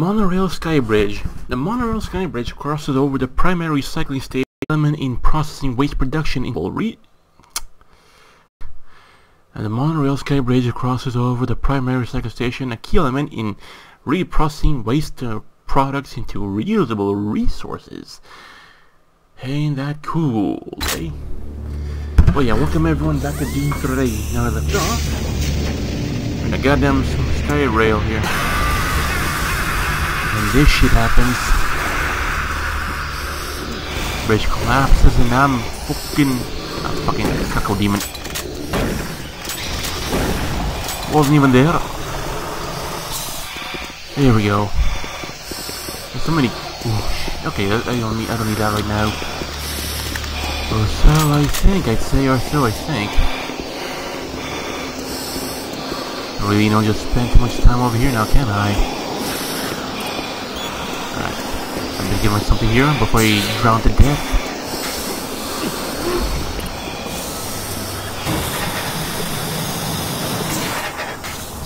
Monorail Skybridge. The monorail skybridge crosses over the primary recycling stage element in processing waste production in a key element in reprocessing waste products into reusable resources. Ain't that cool, eh? Well, yeah, welcome everyone back to Doom 3. Now I left off and a goddamn sky rail here. And this shit happens. Bridge collapses and I'm fucking... Cuckoo demon. Wasn't even there. There we go. There's so many... Ooh, okay, I don't need that right now. Or so I think, I really don't just spend too much time over here now, can I? Alright, I'm gonna give myself something here before I drown to death.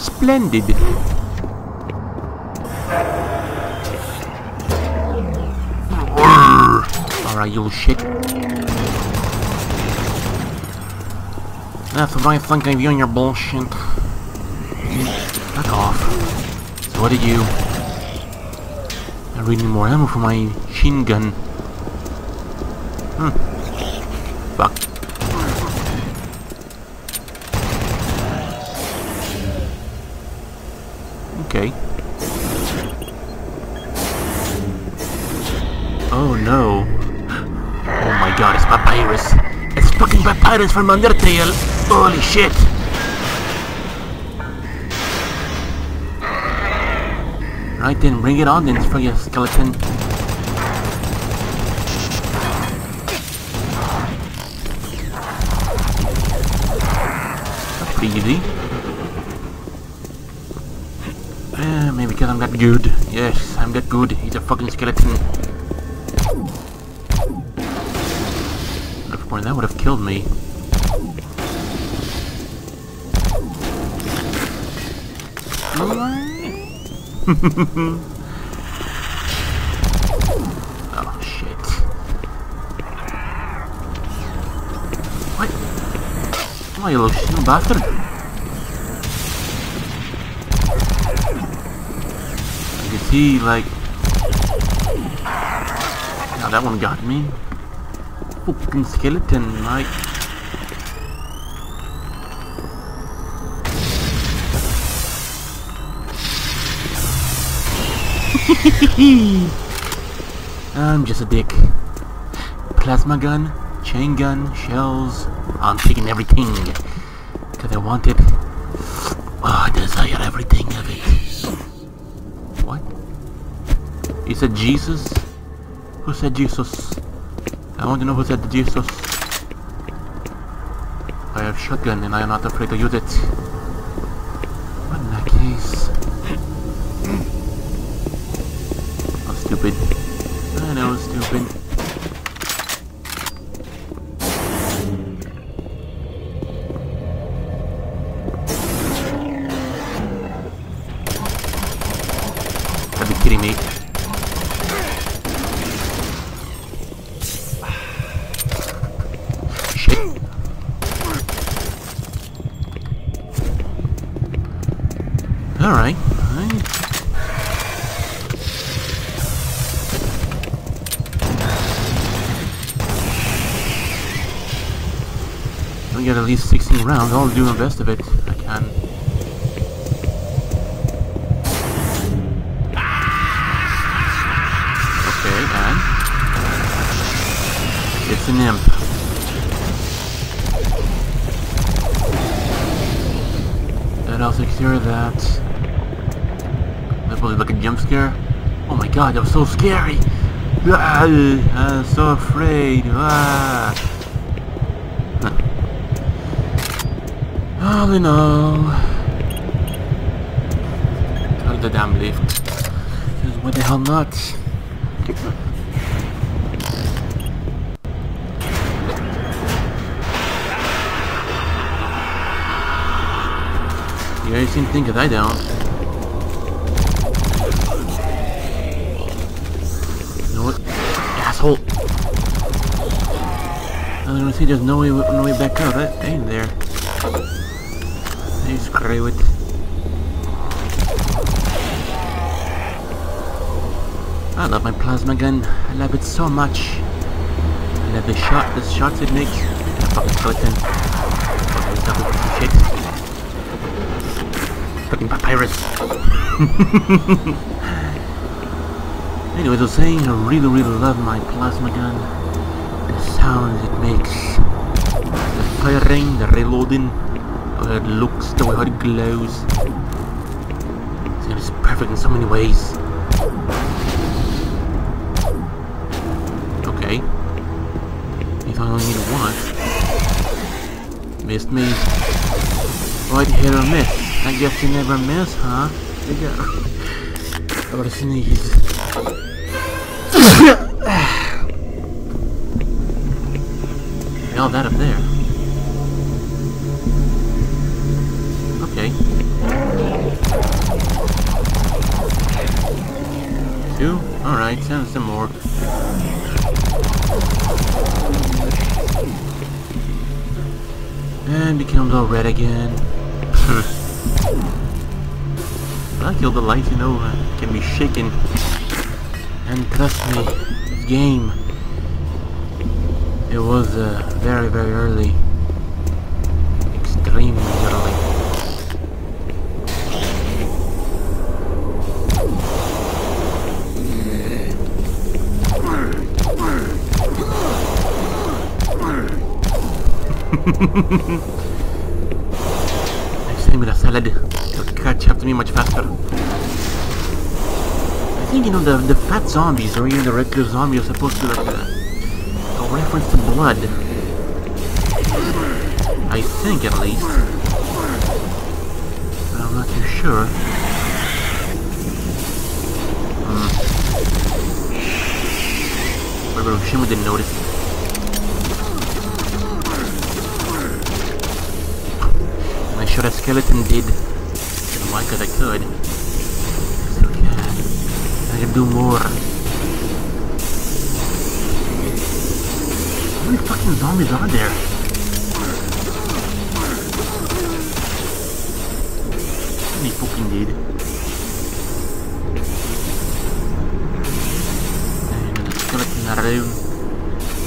Splendid! Alright, you little shit. That's what I think of you and your bullshit. Fuck off. So what did you... I really need more ammo for my machine gun. Fuck. Okay. Oh no. God, it's Papyrus! It's fucking Papyrus from Undertale! Holy shit! Right then, bring it on then, fucking skeleton. That's pretty easy. Maybe because I'm that good. Yes, I'm that good. He's a fucking skeleton. That would have killed me. Oh shit. What? Come on, you little bastard. I can see, like... Now that one got me. Fucking skeleton, mate. I'm just a dick. Plasma gun, chain gun, shells. I'm taking everything. Because I want it. Oh, I desire everything of it. What? You said Jesus? Who said Jesus? I want to know who said Jesus. I have shotgun and I am not afraid to use it. What in that case? Oh, stupid. I know, stupid. Are you kidding me? Alright, alright. I got at least 16 rounds, I'll do the best of it. I can. Okay, and... It's an imp. And I'll secure that. Like a jump scare. Oh my god, that was so scary! I'm so afraid. All in all, turn the damn lift. What the hell not? You guys seem to think that I don't. asshole. I was gonna say there's no way back out, right? Ain't there? You screw it. I love my plasma gun. I love it so much. I love the shots it makes. Fucking skeleton. Fucking stuff with shit. Fucking Papyrus. Anyways, I was saying I really love my plasma gun. The sounds it makes. The firing, the reloading, how it looks, the way how it glows. It's perfect in so many ways. Okay. If I only need one. Missed me. Right here or miss. I guess you never miss, huh? I gotta sneeze. All that up there. Okay. Two? Alright, send some more. And becomes all red again. I feel the light, you know, can be shaken. And trust me, this game. It was very early, extremely early. Next time with a salad, it'll catch up to me much faster. I think, you know, the fat zombies or even the regular zombies are supposed to like reference to blood. I think, at least. But I'm not too sure. Remember, Shima didn't notice. And I shot a skeleton, did. And why? Because I could. So, yeah. I can do more. How many fucking zombies are there? How many fucking did? And there's a skeleton around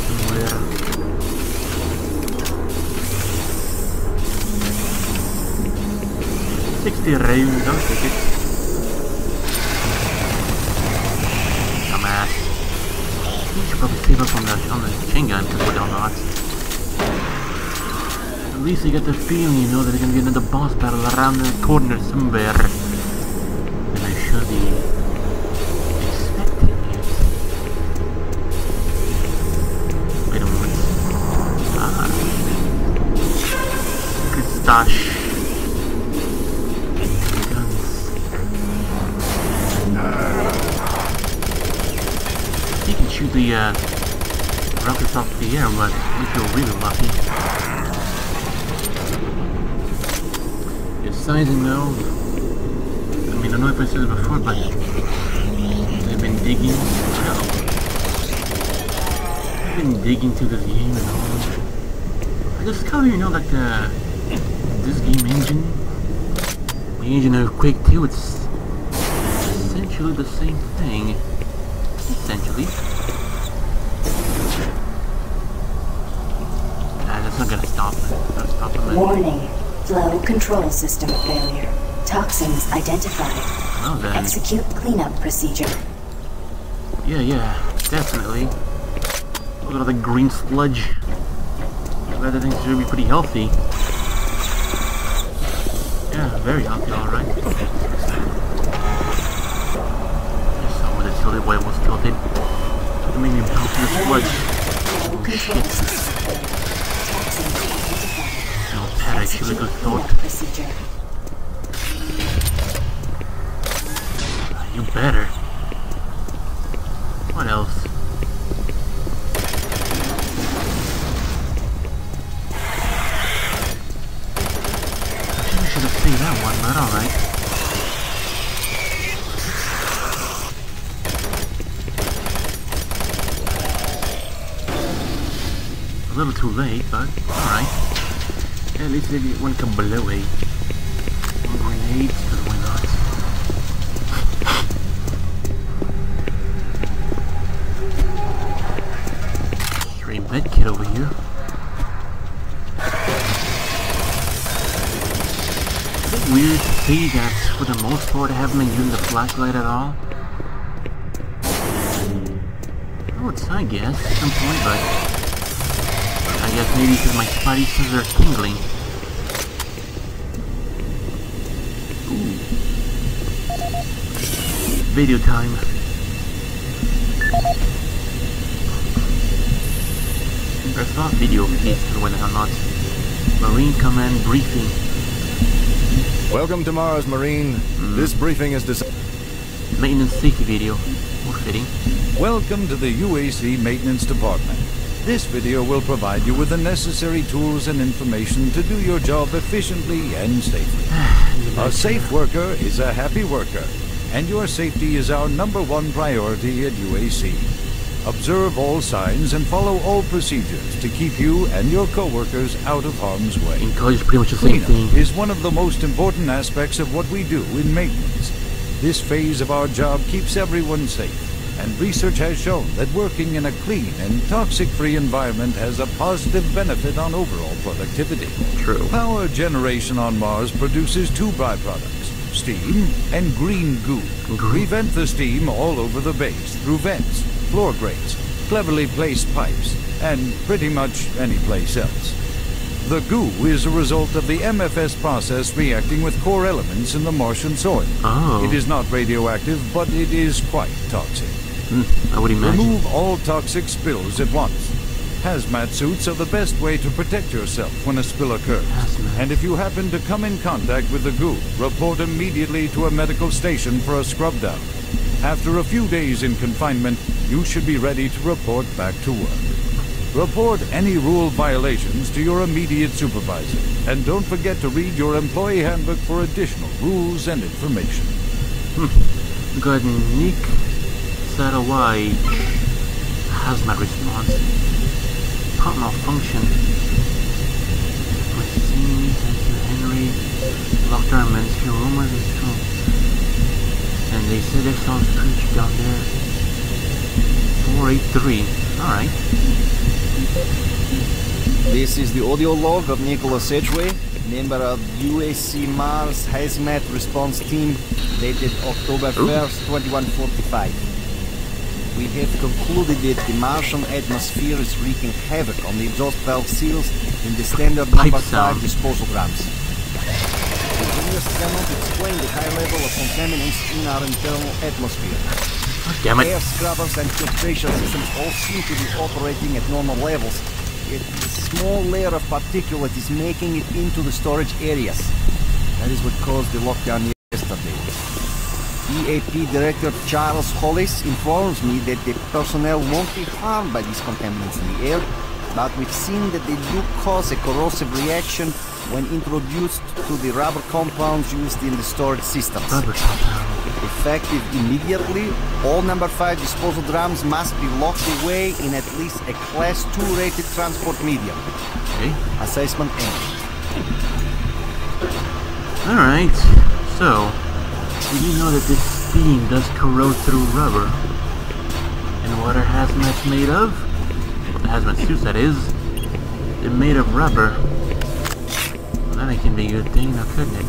somewhere. 60 rounds, I'll take it. Probably save up on the chain gun because we're down the odds. At least you get the feeling, you know, that there's gonna be another boss battle around the corner somewhere. And I should be expecting it. Wait a moment. Good stash. Shoot the rockets off the air, but we feel really lucky. It's sizing though. I mean, I know if I said it before, but I've been digging. I've been digging to this game and all. I discovered, you know, like this game engine, the engine of Quake 2, it's essentially the same thing. Essentially. Nah, that's not gonna stop it. Warning. Flow control system failure. Toxins identified. Oh, then. Execute cleanup procedure. Yeah, definitely. Look at all the green sludge. Rather than should be pretty healthy. Yeah, very healthy, alright. Just saw where the tilted whale was tilted. I mean, you're helping the sludge. Shit. No panic, you little thought. You better. What else? I think I should have seen that one, but alright. A little too late, but alright. At least maybe it won't come below 8. More grenades, because why not? Straight medkit over here. Is it weird to see that for the most part I haven't been using the flashlight at all? Oh, it's, I guess, at some point, but I guess maybe because my spidey senses are tingling. Ooh. Video time. I saw a video of these when I'm not. Marine Command briefing. Welcome to Mars, Marine. This briefing is maintenance safety video. More fitting. Welcome to the UAC maintenance department. This video will provide you with the necessary tools and information to do your job efficiently and safely. A safe worker is a happy worker, and your safety is our #1 priority at UAC. Observe all signs and follow all procedures to keep you and your co-workers out of harm's way. Cleanup is one of the most important aspects of what we do in maintenance. This phase of our job keeps everyone safe. And research has shown that working in a clean and toxic-free environment has a positive benefit on overall productivity. True. Power generation on Mars produces 2 byproducts, steam and green goo. We vent the steam all over the base through vents, floor grates, cleverly placed pipes, and pretty much any place else. The goo is a result of the MFS process reacting with core elements in the Martian soil. Oh. It is not radioactive, but it is quite toxic. I would imagine. Remove all toxic spills at once. Hazmat suits are the best way to protect yourself when a spill occurs. Hazmat. And if you happen to come in contact with the goo, report immediately to a medical station for a scrub down. After a few days in confinement, you should be ready to report back to work. Report any rule violations to your immediate supervisor. And don't forget to read your employee handbook for additional rules and information. Good, Nick. Why has my response part malfunction? Machine, thank you, Henry. Locked our men's few rumors is true. And they said there's some creature down there. 483. Alright. This is the audio log of Nicholas Edgeway, member of UAC Mars Hazmat Response Team, dated October 1st, 2145. We have concluded that the Martian atmosphere is wreaking havoc on the exhaust valve seals in the standard number 5 disposal drums. The engineers cannot explain the high level of contaminants in our internal atmosphere. Air scrubbers and filtration systems all seem to be operating at normal levels, yet a small layer of particulate is making it into the storage areas. That is what caused the lockdown yesterday. EAP Director Charles Hollis informs me that the personnel won't be harmed by these contaminants in the air, but we've seen that they do cause a corrosive reaction when introduced to the rubber compounds used in the storage systems. Effective immediately, all number 5 disposal drums must be locked away in at least a Class 2 rated transport medium. Okay. Assessment ended. Alright, so... did you know that this steam does corrode through rubber? And what are hazmats made of? Well, the hazmat suits, that is. They're made of rubber. Well, that can be a good thing, now couldn't it?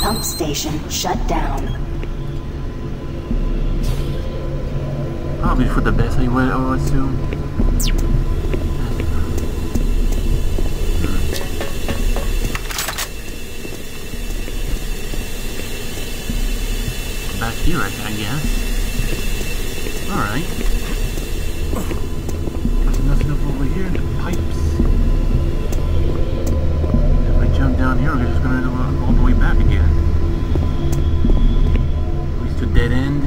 Pump station shut down. Probably for the best, I would assume. Back here, I guess. Alright. There's nothing up over here in the pipes. If I jump down here, we're just gonna go all the way back again. At least to dead end.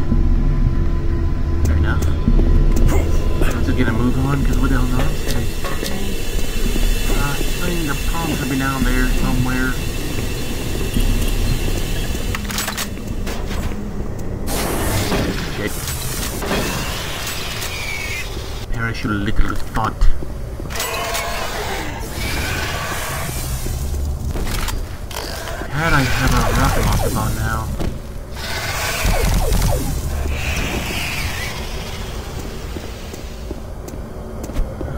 Fair enough. I'm still gonna move on, because what the hell not? I think the palms will be down there somewhere. you little thought. Had I have a wrapping off on now.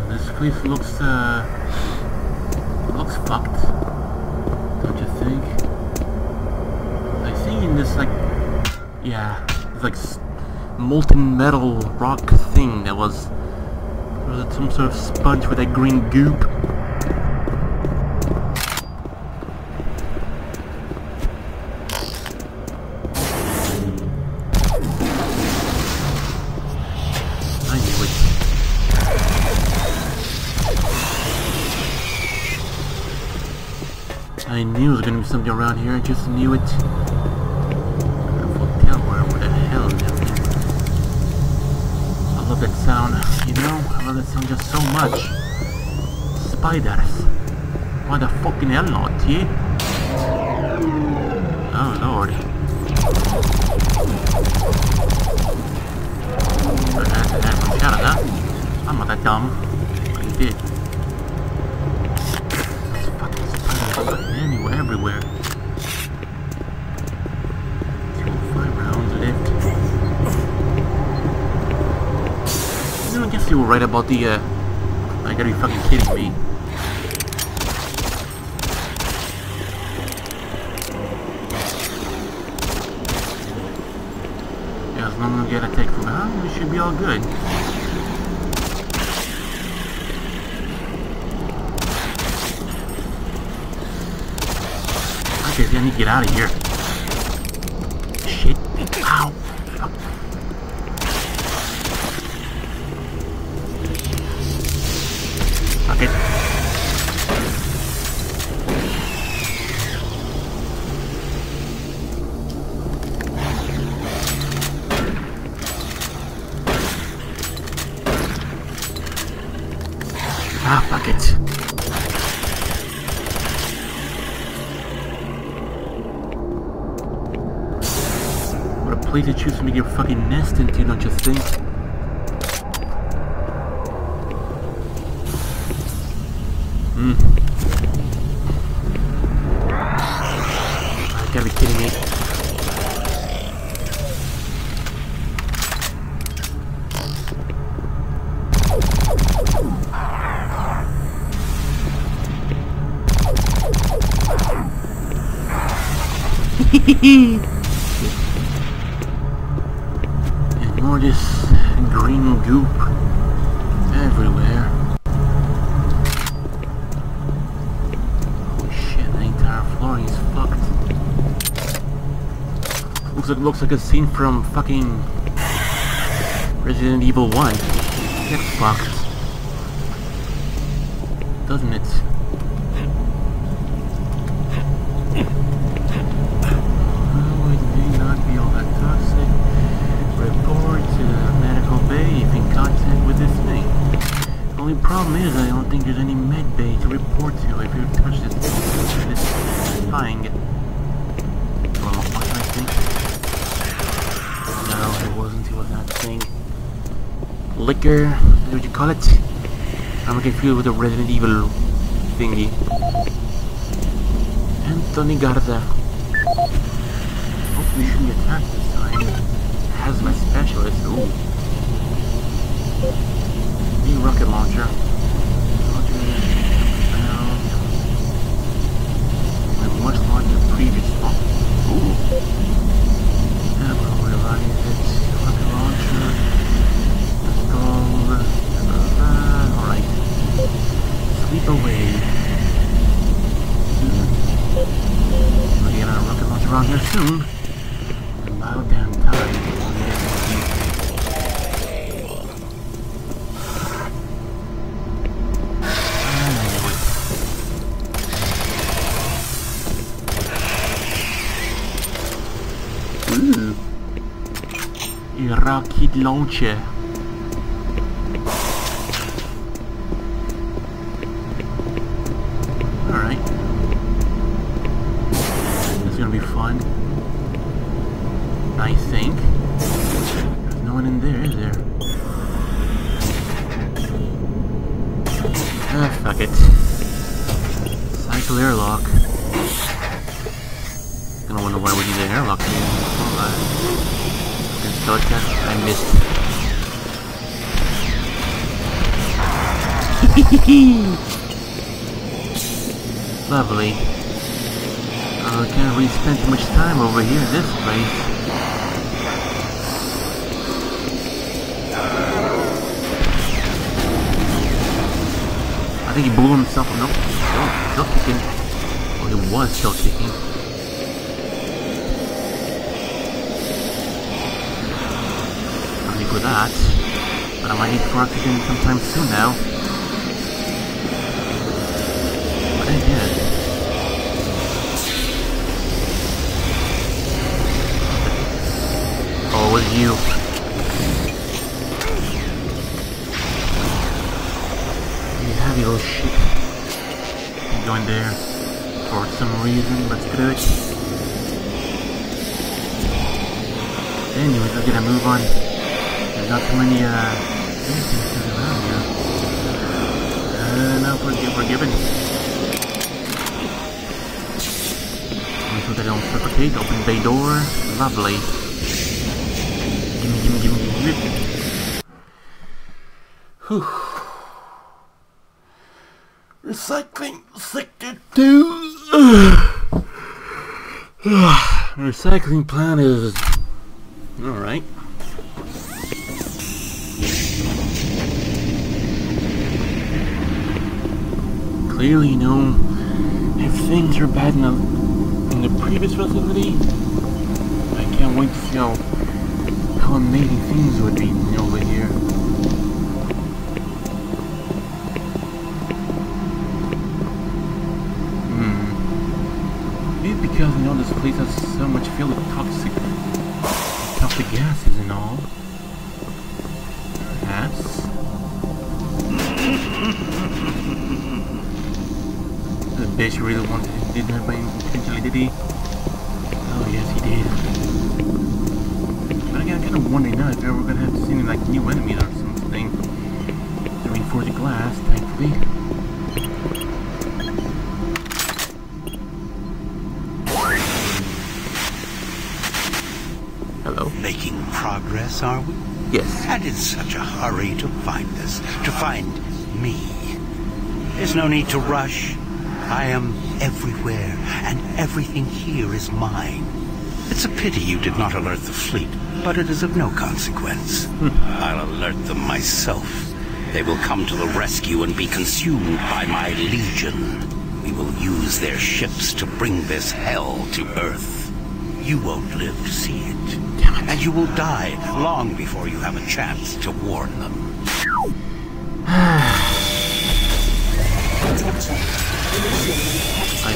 This place looks fucked, don't you think? I see in this like, yeah, it's like molten metal rock thing that was it some sort of sponge with that green goop? I knew it. I knew there was gonna be something around here, I just knew it. Sound, you know, I love that sound just so much. Spiders. Why the fucking hell not, yeah? Oh lord. I'm not that dumb. I did. There's fucking spiders anywhere, everywhere. 2 or 5 rounds left. I guess you were right about the, I gotta be fucking kidding me. Yeah, as long as we get a take from her, we should be all good. Okay, so I need to get out of here. Shit. Ow. Place to choose to make your fucking nest into, don't you think? You gotta be kidding me. Hehehe. This green goop everywhere. Holy shit, the entire flooring is fucked. Looks like a scene from fucking Resident Evil 1. Get fucked. Doesn't it? Problem is, I don't think there's any med bay to report to if you touch this thing. It's fine. Well, what I think? No, it was that thing. Liquor, what would you call it? I'm confused with the Resident Evil thingy. Anthony Garza. Hopefully, you shouldn't get attacked this time. Has my specialist. Ooh. New rocket launcher. And much larger than the previous one. Ooh. I don't realize it. Rocket launcher. Install. Alright. Sleep away. We'll get another rocket launcher around here soon. And about damn time. Rocket launcher. Alright. This is gonna be fun. I think. There's no one in there, is there? Fuck it. Cycle airlock. I'm gonna wonder why we need an airlock here. Alright. Start that. I missed. Lovely. I can't really spend too much time over here in this place. I think he blew himself up. Nope. Oh, still kicking. Well, he was still kicking. I need for that. But I might need for oxygen sometime soon now. What I did. Oh, it was you. Little shit. I'm going there for some reason. Let's do it. Anyways, we're gonna move on. There's not too many things around here. No, we're given. Make sure they don't suffocate. Open bay door. Lovely. Gimme. Whew. Recycling Sector 2! Recycling plan is... alright. Clearly, you know, if things are bad enough in the previous facility, I can't wait to see how amazing things would be over here. Because I know this place has so much filled with toxic gases and all. Perhaps. The bitch really wanted it, didn't have my intentionally, did he? Oh yes, he did. But I kind of wonder now if we're gonna have to see him, like new enemies or something to reinforce the glass, thankfully. Making progress, are we? Yes. And in such a hurry to find this, to find me. There's no need to rush. I am everywhere, and everything here is mine. It's a pity you did not alert the fleet, but it is of no consequence. I'll alert them myself. They will come to the rescue and be consumed by my legion. We will use their ships to bring this hell to Earth. You won't live to see it. And you will die long before you have a chance to warn them. I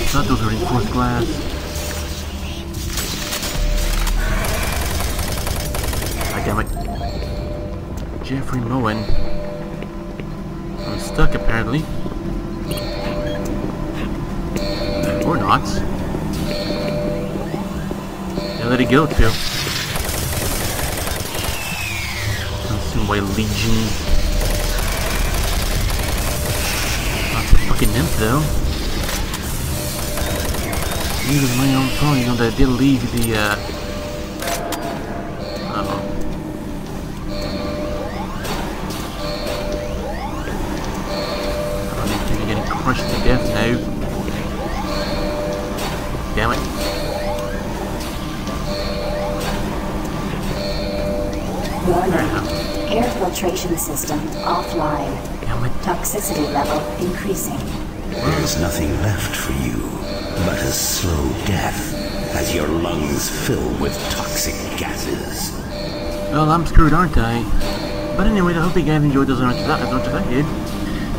thought those were reinforced glass. God damn it. Jeffrey Moen. I'm stuck apparently. Or not. Yeah, let it go too. By legion. Not a fucking nymph though. Even my own phone, you know, that did leave the I don't think I'm getting crushed to death now. Damn it. Warning. Air filtration system offline. Toxicity level increasing. There is nothing left for you but a slow death as your lungs fill with toxic gases. Well, I'm screwed, aren't I? But anyway, I hope you guys enjoyed those as much as I did.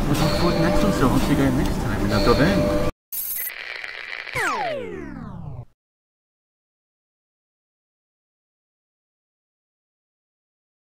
Let's look forward to the next one, so I'll see you guys next time. And until then...